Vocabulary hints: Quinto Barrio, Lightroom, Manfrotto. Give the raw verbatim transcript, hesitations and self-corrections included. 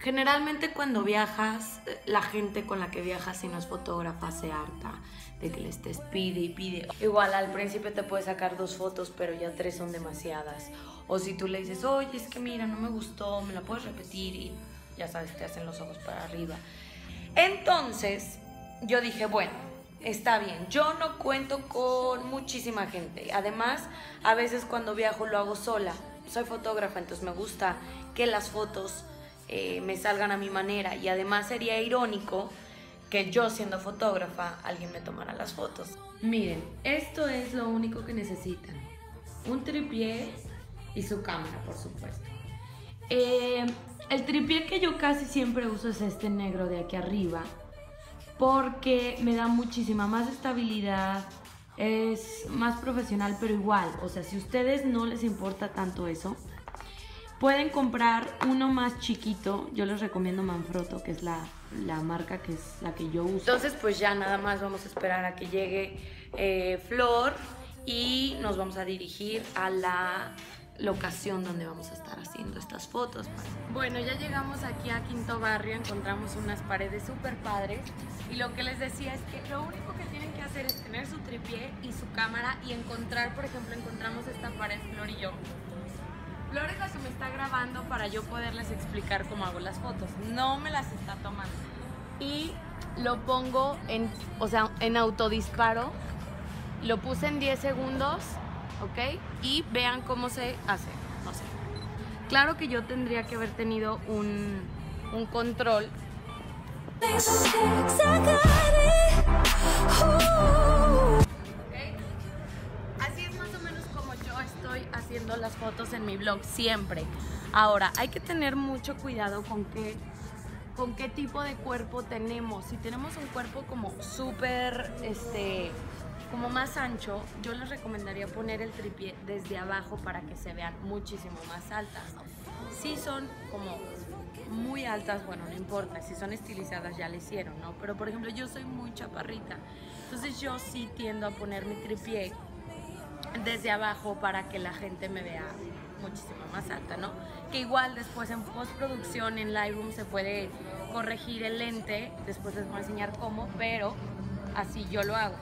Generalmente cuando viajas, la gente con la que viajas, si no es fotógrafa, se harta de que le estés pide y pide. Igual al principio te puedes sacar dos fotos, pero ya tres son demasiadas. O si tú le dices, oye, es que mira, no me gustó, me la puedes repetir, y ya sabes, te hacen los ojos para arriba. Entonces yo dije, bueno, está bien, yo no cuento con muchísima gente. Además, a veces cuando viajo lo hago sola. Soy fotógrafa, entonces me gusta que las fotos Eh, me salgan a mi manera, y además sería irónico que yo siendo fotógrafa alguien me tomara las fotos. Miren, esto es lo único que necesitan: un tripié y su cámara, por supuesto. Eh, el tripié que yo casi siempre uso es este negro de aquí arriba, porque me da muchísima más estabilidad, es más profesional, pero igual, o sea, si a ustedes no les importa tanto eso, pueden comprar uno más chiquito. Yo les recomiendo Manfrotto, que es la, la marca que es la que yo uso. Entonces, pues ya nada más vamos a esperar a que llegue eh, Flor, y nos vamos a dirigir a la locación donde vamos a estar haciendo estas fotos. Bueno, ya llegamos aquí a Quinto Barrio, encontramos unas paredes súper padres, y lo que les decía es que lo único que tienen que hacer es tener su tripié y su cámara y encontrar, por ejemplo, encontramos esta pared Flor y yo. Flor es la que me está grabando para yo poderles explicar cómo hago las fotos. No me las está tomando. Y lo pongo en, o sea, en autodisparo. Lo puse en diez segundos, ¿ok? Y vean cómo se hace. No sé. Claro que yo tendría que haber tenido un, un control. Haciendo las fotos en mi blog siempre. Ahora, hay que tener mucho cuidado con qué, con qué tipo de cuerpo tenemos. Si tenemos un cuerpo como súper, este, como más ancho, yo les recomendaría poner el tripié desde abajo para que se vean muchísimo más altas. Si son como muy altas, bueno, no importa, si son estilizadas ya le hicieron, ¿no? Pero por ejemplo, yo soy muy chaparrita, entonces yo sí tiendo a poner mi tripié desde abajo para que la gente me vea muchísimo más alta, ¿no? Que igual después en postproducción, en Lightroom, se puede corregir el lente, después les voy a enseñar cómo, pero así yo lo hago.